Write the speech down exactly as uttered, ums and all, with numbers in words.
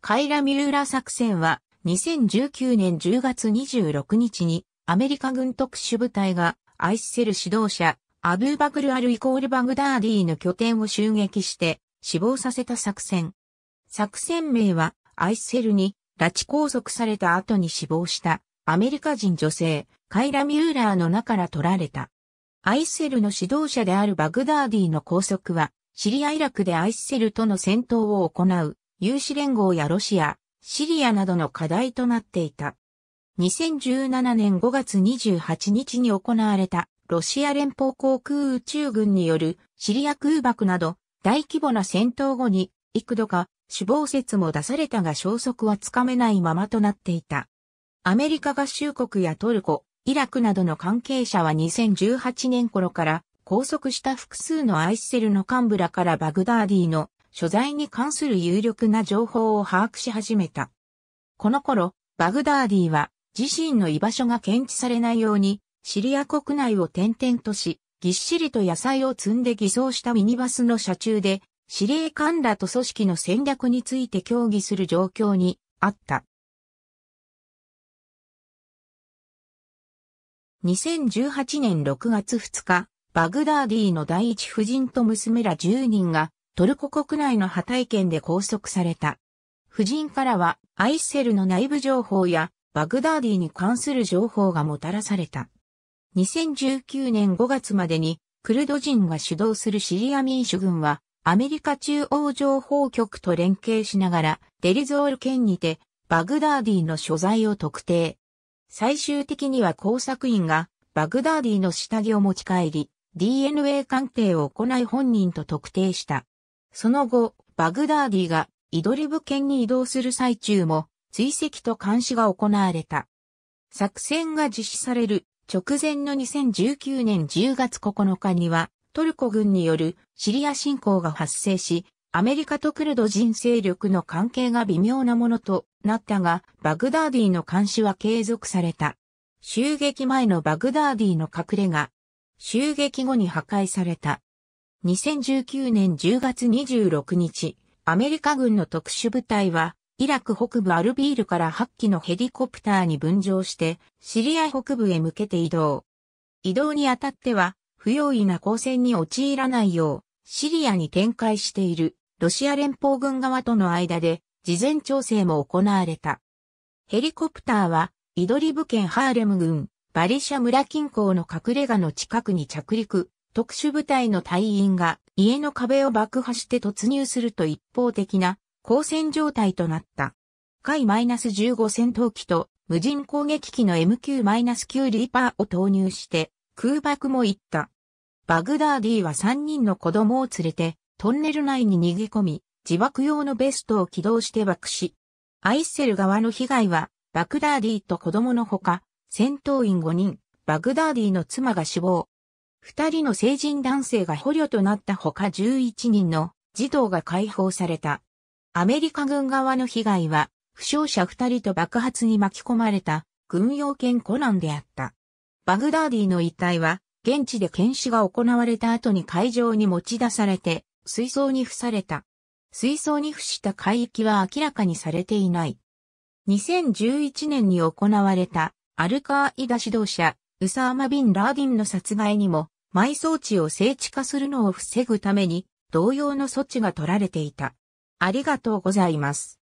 カイラ・ミューラ作戦はにせんじゅうきゅうねんじゅうがつにじゅうろくにちにアメリカ軍特殊部隊がアイシル指導者アブーバクル・アル・イコール・バグダーディの拠点を襲撃して死亡させた作戦。作戦名はアイシルに拉致拘束された後に死亡したアメリカ人女性カイラ・ミューラーの名から取られた。アイシルの指導者であるバグダーディの拘束はシリア・イラクでアイシルとの戦闘を行う有志連合やロシア、シリアなどの課題となっていた。にせんじゅうななねんごがつにじゅうはちにちに行われたロシア連邦航空宇宙軍によるシリア空爆など大規模な戦闘後に幾度か死亡説も出されたが消息はつかめないままとなっていた。アメリカ合衆国やトルコ、イラクなどの関係者はにせんじゅうはちねん頃から拘束した複数のアイシルの幹部らからバグダーディの所在に関する有力な情報を把握し始めた。この頃、バグダーディは自身の居場所が検知されないようにシリア国内を転々とし、ぎっしりと野菜を積んで偽装したミニバスの車中で司令官らと組織の戦略について協議する状況にあった。にせんじゅうはちねんろくがつふつか、バグダーディの第一夫人と娘らじゅうにんがトルコ国内のハタイ県で拘束された。夫人からはアイシルの内部情報やバグダーディに関する情報がもたらされた。にせんじゅうきゅうねんごがつまでにクルド人が主導するシリア民主軍はアメリカ中央情報局と連携しながらデルゾール県にてバグダーディの所在を特定。最終的には工作員がバグダーディの下着を持ち帰り、ディーエヌエー 鑑定を行い本人と特定した。その後、バグダーディがイドリブ県に移動する最中も追跡と監視が行われた。作戦が実施される直前のにせんじゅうきゅうねんじゅうがつここのかにはトルコ軍によるシリア侵攻が発生し、アメリカとクルド人勢力の関係が微妙なものとなったが、バグダーディの監視は継続された。襲撃前のバグダーディの隠れ家、襲撃後に破壊された。にせんじゅうきゅうねんじゅうがつにじゅうろくにち、アメリカ軍の特殊部隊は、イラク北部アルビールからはっきのヘリコプターに分乗して、シリア北部へ向けて移動。移動にあたっては、不用意な交戦に陥らないよう、シリアに展開しているロシア連邦軍側との間で事前調整も行われた。ヘリコプターはイドリブ県ハーレム郡バリシャ村近郊の隠れ家の近くに着陸、特殊部隊の隊員が家の壁を爆破して突入すると一方的な交戦状態となった。エフじゅうご 戦闘機と無人攻撃機の エムきゅうきゅう リーパーを投入して空爆もいった。バグダーディはさんにんの子供を連れてトンネル内に逃げ込み、自爆用のベストを起動して爆死。アイシル側の被害は、バグダーディと子供のほか、戦闘員ごにん、バグダーディの妻が死亡。ふたりの成人男性が捕虜となったほかじゅういちにんの児童が解放された。アメリカ軍側の被害は、負傷者ふたりと爆発に巻き込まれた軍用犬コナンであった。バグダーディの遺体は、現地で検視が行われた後に海上に持ち出されて、水槽に付された。水槽に付した海域は明らかにされていない。にせんじゅういちねんに行われたアルカーイダ指導者、ウサーマ・ビン・ラーディンの殺害にも、埋葬地を聖地化するのを防ぐために、同様の措置が取られていた。ありがとうございます。